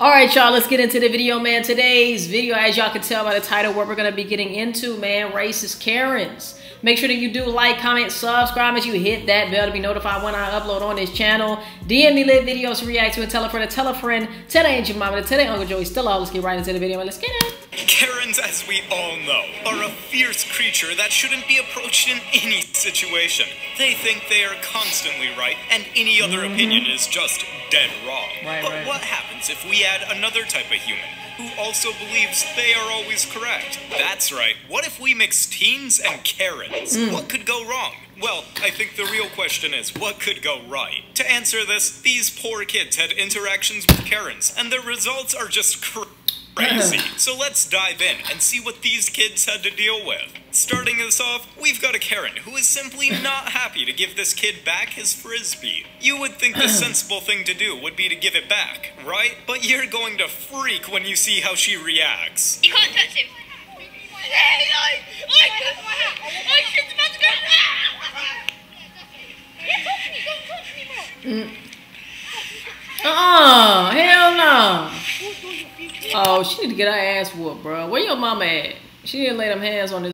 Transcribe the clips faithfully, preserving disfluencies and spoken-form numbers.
All right, y'all, let's get into the video, man. Today's video, as y'all can tell by the title, what we're going to be getting into, man, racist Karens. Make sure that you do like, comment, subscribe, and you hit that bell to be notified when I upload on this channel. D M me lit videos to react to and tell a friend to tell a friend. Tell their Aunt your mama, tell their Uncle Joey, still all. Let's get right into the video, man. Let's get it. Karens, as we all know, are a fierce creature that shouldn't be approached in any situation. They think they are constantly right, and any other mm-hmm. opinion is just dead wrong. Right, but right. What happens if we add another type of human who also believes they are always correct? That's right. What if we mix teens and Karens? Mm. What could go wrong? Well, I think the real question is, what could go right? To answer this, these poor kids had interactions with Karens, and their results are just cr crazy. So let's dive in and see what these kids had to deal with. Starting us off, we've got a Karen who is simply not happy to give this kid back his Frisbee. You would think the sensible thing to do would be to give it back, right? But you're going to freak when you see how she reacts. You can't touch him. Mm. Oh, hell no. Oh, she need to get her ass whooped, bro. Where your mama at? She didn't lay them hands on this.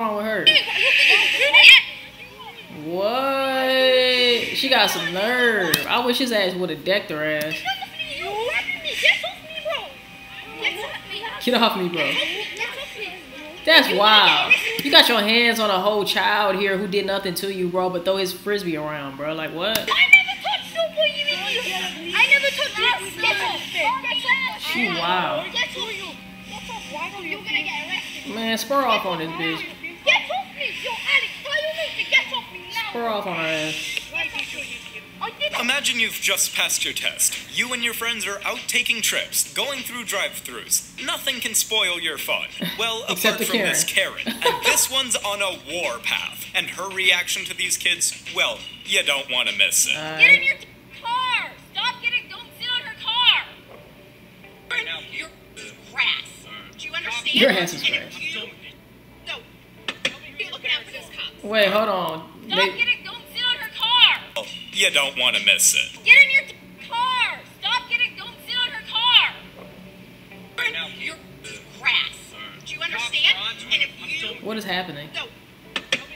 Wrong with her? What? She got some nerve. I wish his ass would have decked her ass. Get off me, bro. That's wild. You got your hands on a whole child here who did nothing to you, bro, but throw his Frisbee around, bro. Like, what? I never touched your boy, you idiot. I never touched your boy. She wild. Man, spur off on this bitch. Get off me, yo, Alex. Why you need to get off me now? Spur off on her ass. Imagine you've just passed your test. You and your friends are out taking trips, going through drive-thrus. Nothing can spoil your fun. Well, apart from Karen. This Karen. And this one's on a war path. And her reaction to these kids, well, you don't want to miss it. Uh, get in your car! Stop getting, don't sit on her car! Right now, you're grass. Do you understand? Your ass is grass. You, no, be looking out for those cops. Wait, hold on. Stop they, getting, you don't want to miss it. Get in your car! Stop getting, don't sit on her car! Right now, you're grass. Do you understand? And if you... What is happening? No.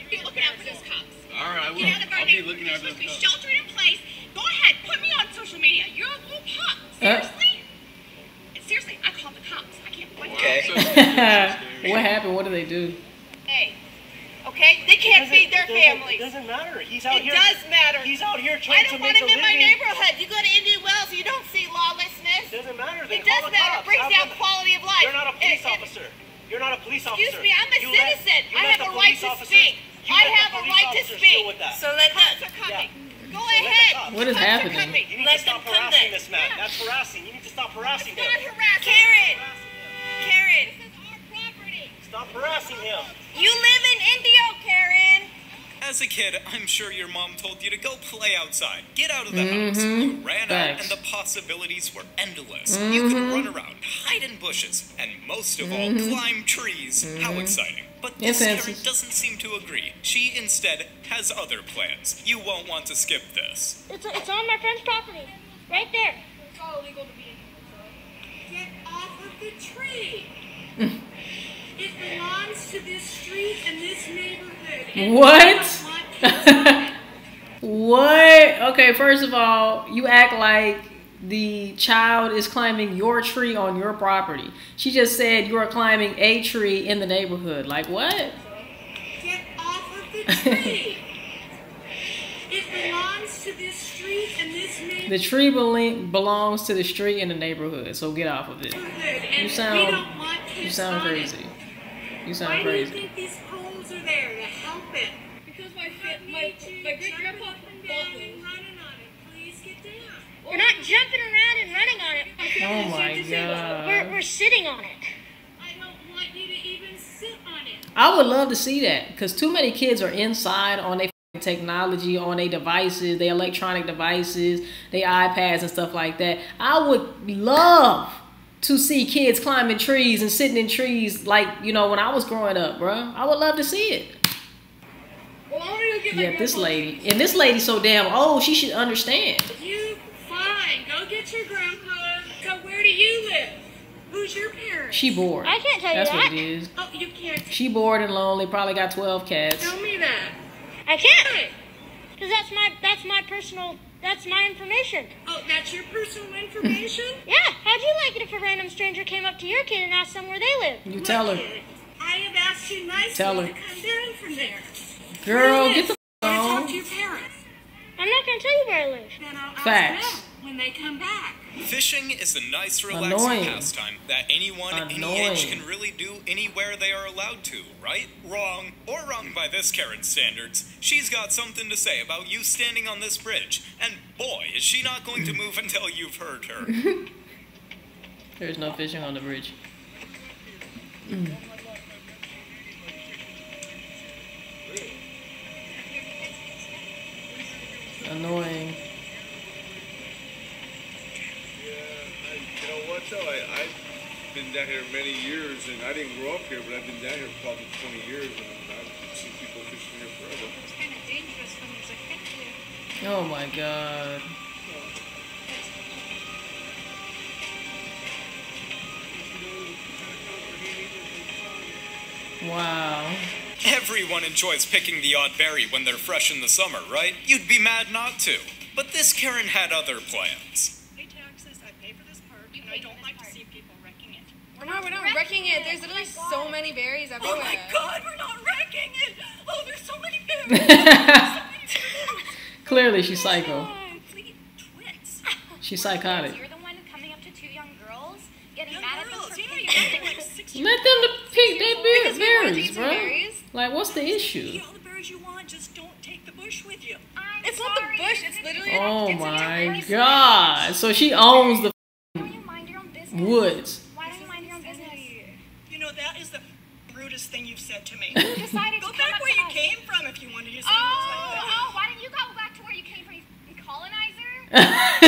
Be looking out for those cops. Alright, I will. Get out of our neighborhood. You're supposed to be sheltered in place. Go ahead, put me on social media. You're a little cop. Seriously? Uh? Seriously, I called the cops. I can't point out. Okay. What happened? What do they do? Hey. Okay? They can't feed their family. It doesn't matter. He's out it here. It does matter. He's out here trying to make a living. I don't want him in my neighborhood. You go to Indian Wells, you don't see lawlessness. It doesn't matter. They it does matter. It brings down quality of life. You're not a police it, officer. It, You're not a police officer. Excuse me. I'm a you citizen. Let, I have a right to speak. I have a right to speak. So let the cops are coming. Yeah. Go so ahead. What is happening? You need let to stop harassing this man. Yeah. That's harassing. You need to stop harassing him. Not harassing. Karen. Karen. This is our property. Stop harassing him. You live in Indio, Karen! As a kid, I'm sure your mom told you to go play outside, get out of the mm-hmm. house. You ran Thanks. out and the possibilities were endless. Mm-hmm. You could run around, hide in bushes, and most of mm-hmm. all, climb trees. Mm-hmm. How exciting. But this yes, Karen doesn't seem to agree. She instead has other plans. You won't want to skip this. It's, a, it's on my friend's property. Right there. It's all illegal to be in here. Get off of the tree! It belongs to this street and this neighborhood. And what? What? Okay, first of all, you act like the child is climbing your tree on your property. She just said you're climbing a tree in the neighborhood. Like, what? Get off of the tree. It belongs to this street and this neighborhood. The tree bel belongs to the street and the neighborhood, so get off of it. And you sound, you sound crazy. You sound Why crazy. Do you think these poles are there to help it? Because my my my great grandpa jumping around and running on it. Please get down. We're not jumping around and running on it. Oh my God. We're we're sitting on it. I don't want you to even sit on it. I would love to see that, because too many kids are inside on their technology, on their devices, their electronic devices, their iPads and stuff like that. I would love to see kids climbing trees and sitting in trees like, you know, when I was growing up, bro. I would love to see it. Well, I want to get yeah, this lady. And this lady's so damn old, she should understand. You fine. Go get your grandpa. So where do you live? Who's your parents? She bored. I can't tell you That's that. That's what it is. Oh, you can't. She bored and lonely. Probably got twelve cats. Tell me that. I can't. Because that's my, that's my personal, that's my information. Oh, that's your personal information? Yeah. How'd you like it if a random stranger came up to your kid and asked them where they live? You tell my her. Kid, I have asked you nicely to come down from there. Girl, get the phone. I'm going to talk to your parents. I'm not going to tell you where I live. Then I'll Facts. ask them when they come back. Fishing is a nice, relaxing Annoying. pastime that anyone, Annoying. any age can really do anywhere they are allowed to, right? Wrong, or wrong by this Karen's standards. She's got something to say about you standing on this bridge, and boy, is she not going to move until you've heard her. There's no fishing on the bridge. Mm. Annoying. So I, I've been down here many years, and I didn't grow up here, but I've been down here probably twenty years, and I've seen people fishing here forever. It's kind of dangerous when there's a fish here. Oh my God. Wow. Everyone enjoys picking the odd berry when they're fresh in the summer, right? You'd be mad not to. But this Karen had other plans. I don't like to see people wrecking it. We're not, we're not wrecking, wrecking it. it. There's literally oh so many berries everywhere. Oh my God, we're not wrecking it. Oh, there's so many berries. so Clearly, she's psycho. She's psychotic. You're the one coming up to two young girls, getting young mad girls. at them for yeah, picking like six Let them to pick their berries, berries bro. Berries. Like, what's the issue? Eat all the berries you want, just don't take the bush with you. I'm it's sorry. not the bush, it's literally Oh it's my God. So she owns the Woods. Why don't you mind your own business? You know, that is the rudest thing you've said to me. You decided to go back where you came from if you wanted to say things like that. Oh, why didn't you go back to where you came from, you colonizer?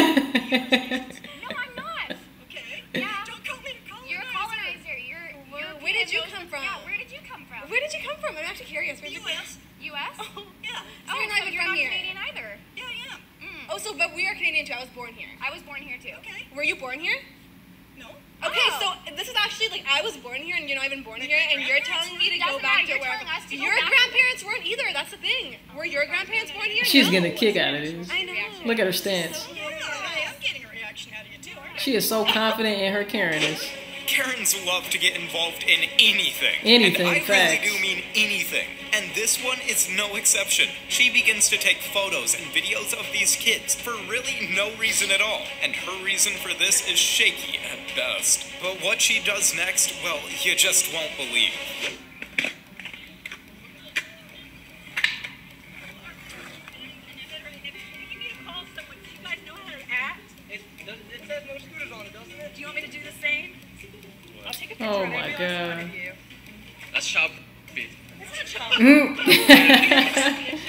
No, I'm not. Okay. Yeah. Don't call me a colonizer. You're a colonizer. You're, you're where did you come from? Yeah, where did you come from? Where did you come from? I'm actually curious. Where did you come from? U S? Oh, yeah. So you're not even from here. Canadian either. Yeah, yeah. Oh, so, but we are Canadian too. I was born here. I was born here too. Okay. Were you born here? Okay, oh. so this is actually, like, I was born here, and you're not even born here, and you're telling me to go back to where your grandparents weren't either. That's the thing. Were your grandparents born here? She's getting a kick out of this. I know. Look at her stance. I am getting a reaction out of you, too. She is so confident in her Karenness. Karens love to get involved in anything. Anything, and I facts. really do mean anything. And this one is no exception. She begins to take photos and videos of these kids for really no reason at all. And her reason for this is shaky at best. But what she does next, well, you just won't believe. Do you want me to do the same? I'll take a picture oh my God. Of you. That's child beef. That's not child beef.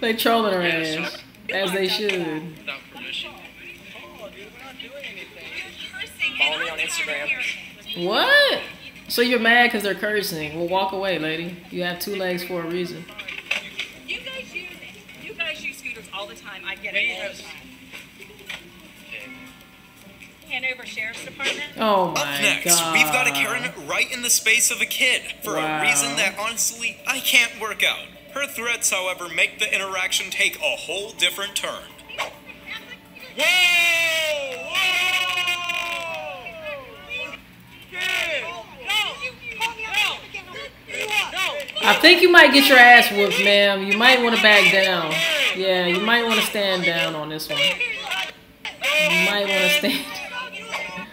They trolling her ass, as they should. Without permission. Oh, dude, we're not doing anything. Follow me on Instagram. What? So you're mad because they're cursing. Well, walk away, lady. You have two legs for a reason. You guys use, you guys use scooters all the time. I get it all the time. Hanover Sheriff's Department. Oh my Up next, God. We've got a Karen right in the space of a kid for wow. a reason that honestly I can't work out. Her threats, however, make the interaction take a whole different turn. Whoa! Whoa! Kid! No! No! I think you might get your ass whooped, ma'am. You might want to back down. Yeah, you might want to stand down on this one. You might want to stand down.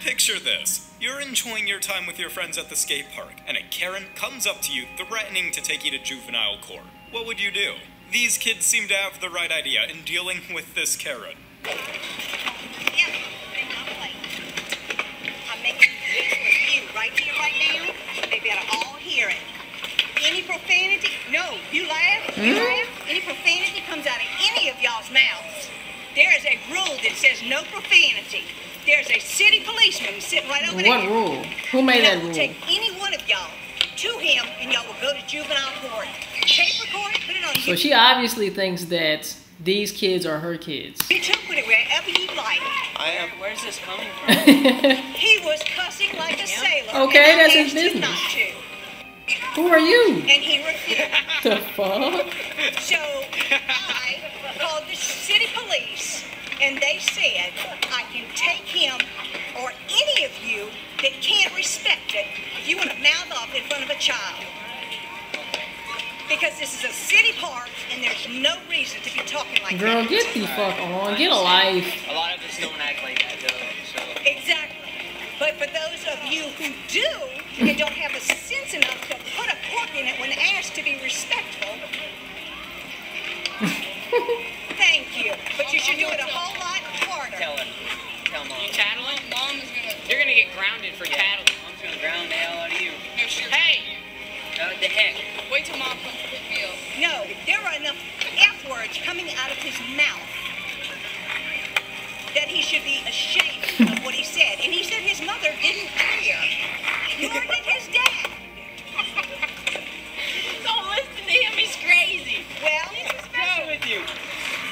Picture this. You're enjoying your time with your friends at the skate park, and a Karen comes up to you threatening to take you to juvenile court. What would you do? These kids seem to have the right idea in dealing with this Karen. I'm making peace with you right here, right now. They better all hear it. Any profanity? No, you laugh, you laugh. Any profanity comes out of any of y'all's mouths. There is a rule that says no profanity. There's a city policeman sitting right over there. What rule? Who made that rule? Take any one of y'all to him, and y'all will go to juvenile court. Tape record, put it on. So she obviously thinks that these kids are her kids. You took whatever you like. I am. Where, where's this coming from? He was cussing like a sailor. Okay, that's his business. Who are you? And he refused. The fuck? So I called the city police, and they said, I can take him or any of you that can't respect it if you want to mouth off in front of a child. Because this is a city park, and there's no reason to be talking like Girl, that. Girl, get the fuck on. Get a life. A lot of us don't act like that, though. So. Exactly. But for those of you who do, and don't have a sense enough to put a cork in it when asked to be respectful, thank you. But you should do it a whole lot harder. Tell her. Tell Mom. You tattling? Mom is going to... You're going to get grounded for tattling. Mom's going to ground the hell out of you. No, sure. Hey! Oh, the heck. Wait till Mom comes to pick me up. No, there are enough F words coming out of his mouth that he should be ashamed of what he said. And he said his mother didn't care, nor did his dad. Don't listen to him, he's crazy. Well, he's just messing with you.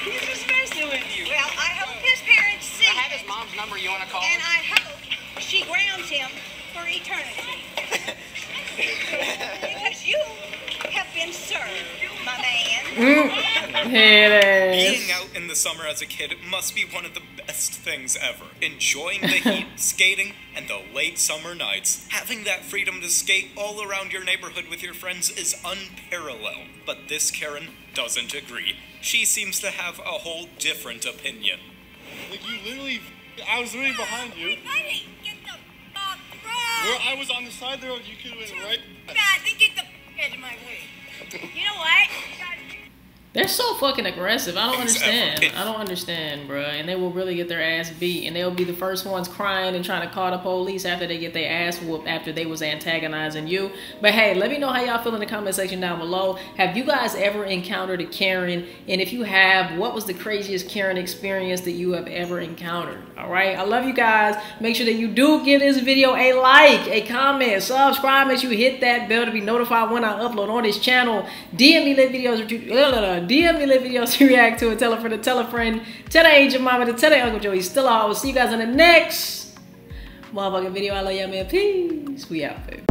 He's just messing with you. Well, I hope his parents see. I have his mom's number, you want to call her? And I hope she grounds him for eternity. Because you have been served, my man. Mm. Being out in the summer as a kid must be one of the best things ever. Enjoying the heat, skating, and the late summer nights. Having that freedom to skate all around your neighborhood with your friends is unparalleled. But this Karen doesn't agree. She seems to have a whole different opinion. Like, you literally... I was literally behind you. Well, I was on the side there, you could have been right. God, they get the f out of my way. You know what? They're so fucking aggressive. I don't understand. I don't understand, bruh. And they will really get their ass beat. And they'll be the first ones crying and trying to call the police after they get their ass whooped after they was antagonizing you. But hey, let me know how y'all feel in the comment section down below. Have you guys ever encountered a Karen? And if you have, what was the craziest Karen experience that you have ever encountered? All right, I love you guys. Make sure that you do give this video a like, a comment, subscribe. Make sure you hit that bell to be notified when I upload on this channel. D M me lit videos. D M me lit videos to react to. And tell a friend to tell a friend. Tell the angel mama to tell the Uncle Joey. Still all. We'll see you guys in the next motherfucking video. I love y'all, man. Peace. We out, baby.